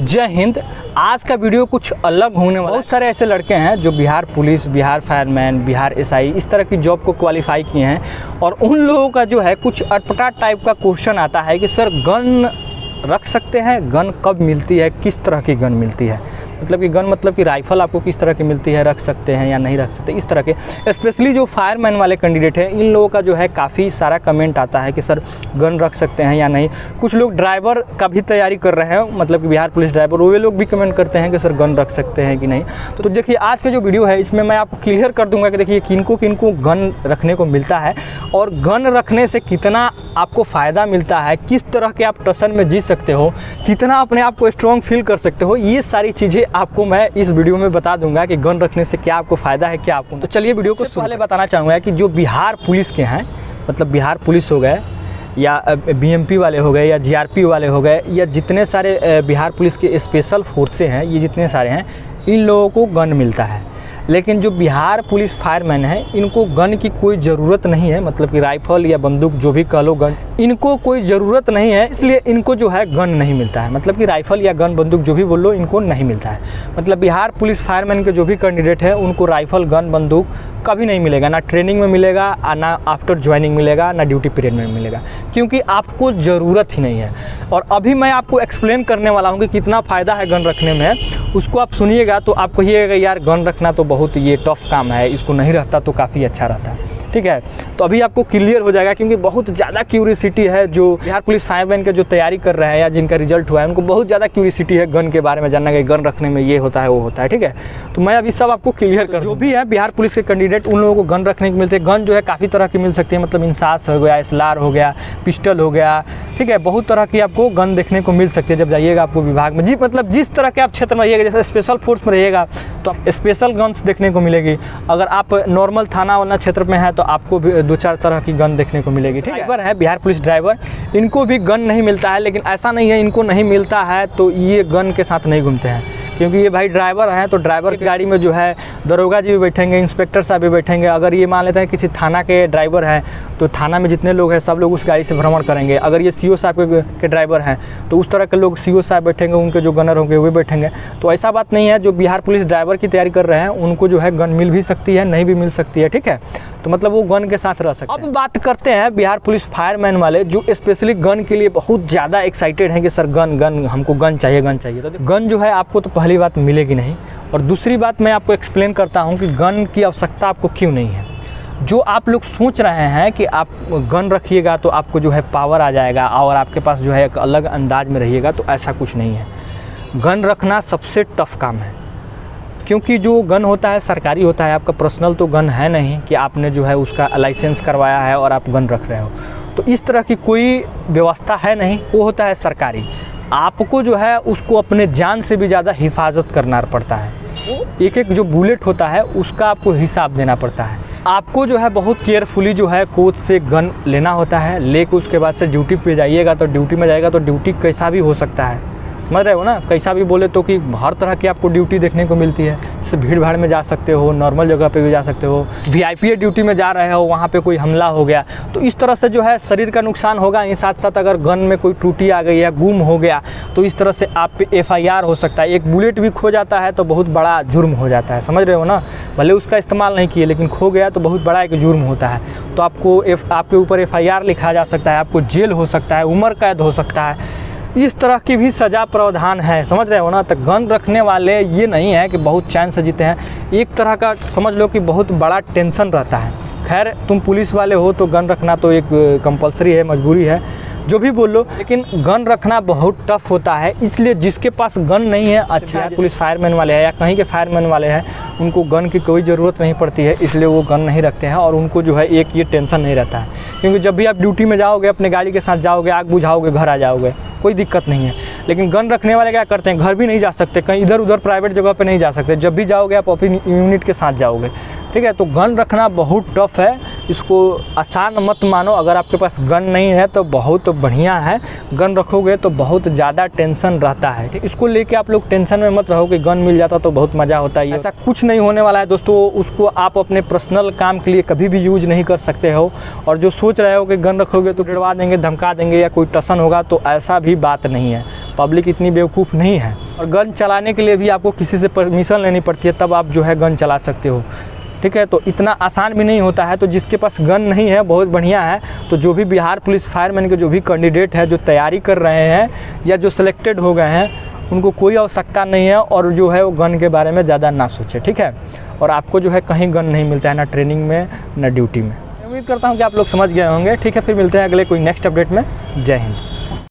जय हिंद। आज का वीडियो कुछ अलग होने वाला है। बहुत सारे ऐसे लड़के हैं जो Bihar police, Bihar fireman, Bihar SI इस तरह की जॉब को क्वालिफाई किए हैं, और उन लोगों का जो है कुछ अटपटा टाइप का क्वेश्चन आता है कि सर गन रख सकते हैं, गन कब मिलती है, किस तरह की गन मिलती है, मतलब कि गन मतलब कि राइफ़ल आपको किस तरह की मिलती है, रख सकते हैं या नहीं रख सकते। इस तरह के स्पेशली जो फायरमैन वाले कैंडिडेट हैं इन लोगों का जो है काफ़ी सारा कमेंट आता है कि सर गन रख सकते हैं या नहीं। कुछ लोग ड्राइवर का भी तैयारी कर रहे हैं, मतलब कि बिहार पुलिस ड्राइवर, वे लोग भी कमेंट करते हैं कि सर गन रख सकते हैं कि नहीं। तो देखिए आज का जो वीडियो है इसमें मैं आपको क्लियर कर दूंगा कि देखिए किनको गन रखने को मिलता है और गन रखने से कितना आपको फ़ायदा मिलता है, किस तरह के आप टसन में जीत सकते हो, कितना अपने आप को स्ट्रॉन्ग फील कर सकते हो, ये सारी चीज़ें आपको मैं इस वीडियो में बता दूंगा कि गन रखने से क्या आपको फ़ायदा है, क्या आपको। तो चलिए वीडियो को पहले बताना चाहूँगा कि जो बिहार पुलिस के हैं, मतलब बिहार पुलिस हो गए या बीएमपी वाले हो गए या जीआरपी वाले हो गए या जितने सारे बिहार पुलिस के स्पेशल फोर्सेस हैं, ये जितने सारे हैं इन लोगों को गन मिलता है। लेकिन जो बिहार पुलिस फायरमैन है इनको गन की कोई ज़रूरत नहीं है, मतलब कि राइफ़ल या बंदूक जो भी कह लो, गन इनको कोई ज़रूरत नहीं है, इसलिए इनको जो है गन नहीं मिलता है, मतलब कि राइफ़ल या गन बंदूक जो भी बोल लो इनको नहीं मिलता है। मतलब बिहार पुलिस फायरमैन के जो भी कैंडिडेट है उनको राइफ़ल, गन, बंदूक कभी नहीं मिलेगा, ना ट्रेनिंग में मिलेगा, ना आफ्टर ज्वाइनिंग मिलेगा, ना ड्यूटी पीरियड में मिलेगा, क्योंकि आपको ज़रूरत ही नहीं है। और अभी मैं आपको एक्सप्लेन करने वाला हूँ कि कितना फ़ायदा है गन रखने में, उसको आप सुनिएगा तो आप कहिएगा यार गन रखना तो बहुत ये टफ काम है, इसको नहीं रहता तो काफ़ी अच्छा रहता है, ठीक है। तो अभी आपको क्लियर हो जाएगा, क्योंकि बहुत ज़्यादा क्यूरियोसिटी है जो बिहार पुलिस फायरमैन के जो तैयारी कर रहे हैं या जिनका रिजल्ट हुआ है उनको बहुत ज़्यादा क्यूरियोसिटी है गन के बारे में जानना कि गन रखने में ये होता है वो होता है, ठीक है। तो मैं अभी सब आपको क्लियर कर जो भी है बिहार पुलिस के कैंडिडेट उन लोगों को गन रखने की मिलती है। गन जो है काफ़ी तरह की मिल सकती है, मतलब इंसास हो गया, एसएलआर हो गया, पिस्टल हो गया, ठीक है। बहुत तरह की आपको गन देखने को मिल सकती है जब जाइएगा आपको विभाग में, जी मतलब जिस तरह के आप क्षेत्र में रहिएगा, जैसे स्पेशल फोर्स में रहिएगा तो आप स्पेशल गन्स देखने को मिलेगी, अगर आप नॉर्मल थाना वाला क्षेत्र में हैं तो आपको भी दो चार तरह की गन देखने को मिलेगी, ठीक है। ड्राइवर है बिहार पुलिस ड्राइवर, इनको भी गन नहीं मिलता है, लेकिन ऐसा नहीं है इनको नहीं मिलता है तो ये गन के साथ नहीं घूमते हैं, क्योंकि ये भाई ड्राइवर हैं तो ड्राइवर की गाड़ी में जो है दरोगा जी भी बैठेंगे, इंस्पेक्टर साहब भी बैठेंगे। अगर ये मान लेते हैं किसी थाना के ड्राइवर हैं तो थाना में जितने लोग हैं सब लोग उस गाड़ी से भ्रमण करेंगे। अगर ये सीओ साहब के ड्राइवर हैं तो उस तरह के लोग सीओ साहब बैठेंगे, उनके जो गनर होंगे वे बैठेंगे। तो ऐसा बात नहीं है, जो बिहार पुलिस ड्राइवर की तैयारी कर रहे हैं उनको जो है गन मिल भी सकती है, नहीं भी मिल सकती है, ठीक है। तो मतलब वो गन के साथ रह सकते हैं। अब बात करते हैं बिहार पुलिस फायरमैन वाले जो स्पेशली गन के लिए बहुत ज़्यादा एक्साइटेड हैं कि सर गन हमको गन चाहिए गन चाहिए। तो गन जो है आपको तो पहली बात मिलेगी नहीं, और दूसरी बात मैं आपको एक्सप्लेन करता हूं कि गन की आवश्यकता आपको क्यों नहीं है। जो आप लोग सोच रहे हैं कि आप गन रखिएगा तो आपको जो है पावर आ जाएगा और आपके पास जो है एक अलग अंदाज में रहिएगा, तो ऐसा कुछ नहीं है। गन रखना सबसे टफ काम है, क्योंकि जो गन होता है सरकारी होता है, आपका पर्सनल तो गन है नहीं कि आपने जो है उसका लाइसेंस करवाया है और आप गन रख रहे हो, तो इस तरह की कोई व्यवस्था है नहीं, वो होता है सरकारी। आपको जो है उसको अपने जान से भी ज़्यादा हिफाजत करना पड़ता है, एक एक जो बुलेट होता है उसका आपको हिसाब देना पड़ता है, आपको जो है बहुत केयरफुली जो है कोच से गन लेना होता है, लेके उसके बाद से ड्यूटी पे जाइएगा तो ड्यूटी में जाएगा तो ड्यूटी कैसा भी हो सकता है, समझ रहे हो ना, कैसा भी बोले तो कि हर तरह की आपको ड्यूटी देखने को मिलती है। जैसे भीड़ भाड़ में जा सकते हो, नॉर्मल जगह पे भी जा सकते हो, वीआईपी ड्यूटी में जा रहे हो वहाँ पे कोई हमला हो गया तो इस तरह से जो है शरीर का नुकसान होगा, ये साथ साथ अगर गन में कोई त्रुटि आ गई या गुम हो गया तो इस तरह से आप पे एफआईआर हो सकता है। एक बुलेट भी खो जाता है तो बहुत बड़ा जुर्म हो जाता है, समझ रहे हो ना, भले उसका इस्तेमाल नहीं किए लेकिन खो गया तो बहुत बड़ा एक जुर्म होता है, तो आपको आपके ऊपर एफआईआर लिखा जा सकता है, आपको जेल हो सकता है, उम्र कैद हो सकता है, इस तरह की भी सज़ा प्रावधान है, समझ रहे हो ना। तो गन रखने वाले ये नहीं है कि बहुत चैन से जीते हैं, एक तरह का समझ लो कि बहुत बड़ा टेंशन रहता है। खैर तुम पुलिस वाले हो तो गन रखना तो एक कंपलसरी है, मजबूरी है, जो भी बोल लो, लेकिन गन रखना बहुत टफ होता है, इसलिए जिसके पास गन नहीं है, अच्छा है पुलिस फायरमैन वाले हैं या कहीं के फायरमैन वाले हैं, उनको गन की कोई ज़रूरत नहीं पड़ती है, इसलिए वो गन नहीं रखते हैं और उनको जो है एक ये टेंशन नहीं रहता है, क्योंकि जब भी आप ड्यूटी में जाओगे अपने गाड़ी के साथ जाओगे, आग बुझाओगे, घर आ जाओगे, कोई दिक्कत नहीं है। लेकिन गन रखने वाले क्या करते हैं, घर भी नहीं जा सकते, कहीं इधर उधर प्राइवेट जगह पे नहीं जा सकते, जब भी जाओगे आप अपनी यूनिट के साथ जाओगे, ठीक है। तो गन रखना बहुत टफ है, इसको आसान मत मानो, अगर आपके पास गन नहीं है तो बहुत बढ़िया है, गन रखोगे तो बहुत ज़्यादा टेंशन रहता है, इसको लेके आप लोग टेंशन में मत रहो कि गन मिल जाता तो बहुत मज़ा होता है, ऐसा कुछ नहीं होने वाला है दोस्तों। उसको आप अपने पर्सनल काम के लिए कभी भी यूज नहीं कर सकते हो, और जो सोच रहे हो कि गन रखोगे तो डरवा देंगे, धमका देंगे या कोई टसन होगा, तो ऐसा भी बात नहीं है, पब्लिक इतनी बेवकूफ़ नहीं है। और गन चलाने के लिए भी आपको किसी से परमिशन लेनी पड़ती है, तब आप जो है गन चला सकते हो। ठीक है, तो इतना आसान भी नहीं होता है। तो जिसके पास गन नहीं है बहुत बढ़िया है। तो जो भी बिहार पुलिस फायरमैन के जो भी कैंडिडेट है, जो तैयारी कर रहे हैं या जो सिलेक्टेड हो गए हैं, उनको कोई आवश्यकता नहीं है और जो है वो गन के बारे में ज़्यादा ना सोचे। ठीक है, और आपको जो है कहीं गन नहीं मिलता है, ना ट्रेनिंग में ना ड्यूटी में। उम्मीद करता हूँ कि आप लोग समझ गए होंगे। ठीक है, फिर मिलते हैं अगले कोई नेक्स्ट अपडेट में। जय हिंद।